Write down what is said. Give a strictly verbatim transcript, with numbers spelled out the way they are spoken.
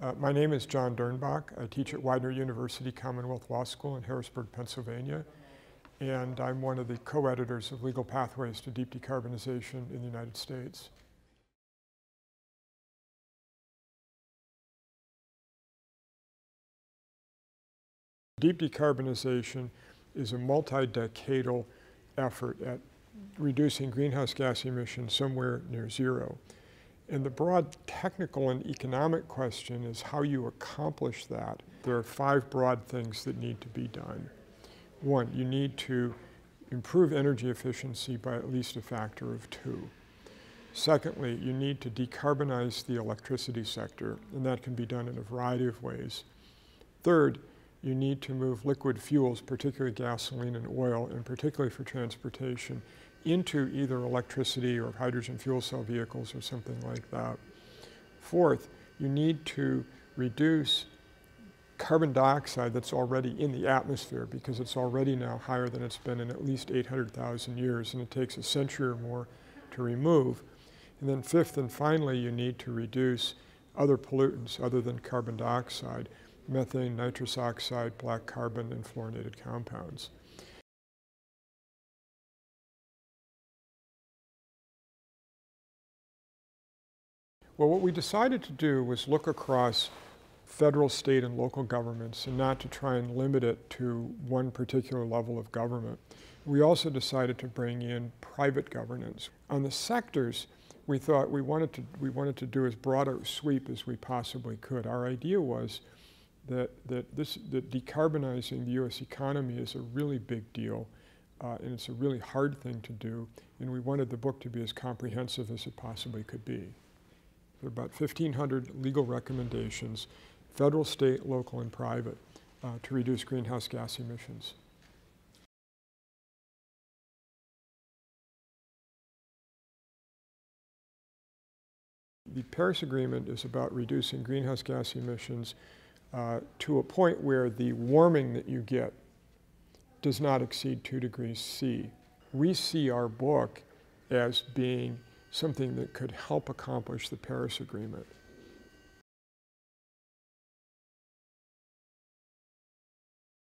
Uh, my name is John Dernbach. I teach at Widener University Commonwealth Law School in Harrisburg, Pennsylvania, and I'm one of the co-editors of Legal Pathways to Deep Decarbonization in the United States. Deep decarbonization is a multi-decadal effort at reducing greenhouse gas emissions somewhere near zero. And the broad technical and economic question is how you accomplish that. There are five broad things that need to be done. One, you need to improve energy efficiency by at least a factor of two. Secondly, you need to decarbonize the electricity sector, and that can be done in a variety of ways. Third, you need to move liquid fuels, particularly gasoline and oil, and particularly for transportation, into either electricity or hydrogen fuel cell vehicles or something like that. Fourth, you need to reduce carbon dioxide that's already in the atmosphere because it's already now higher than it's been in at least eight hundred thousand years, and it takes a century or more to remove. And then fifth and finally, you need to reduce other pollutants other than carbon dioxide: methane, nitrous oxide, black carbon, and fluorinated compounds. Well, what we decided to do was look across federal, state, and local governments and not to try and limit it to one particular level of government. We also decided to bring in private governance. On the sectors, we thought we wanted to, we wanted to do as broad a sweep as we possibly could. Our idea was that, that, this, that decarbonizing the U S economy is a really big deal, uh, and it's a really hard thing to do, and we wanted the book to be as comprehensive as it possibly could be. There are about fifteen hundred legal recommendations, federal, state, local, and private, uh, to reduce greenhouse gas emissions. The Paris Agreement is about reducing greenhouse gas emissions Uh, to a point where the warming that you get does not exceed two degrees C. We see our book as being something that could help accomplish the Paris Agreement.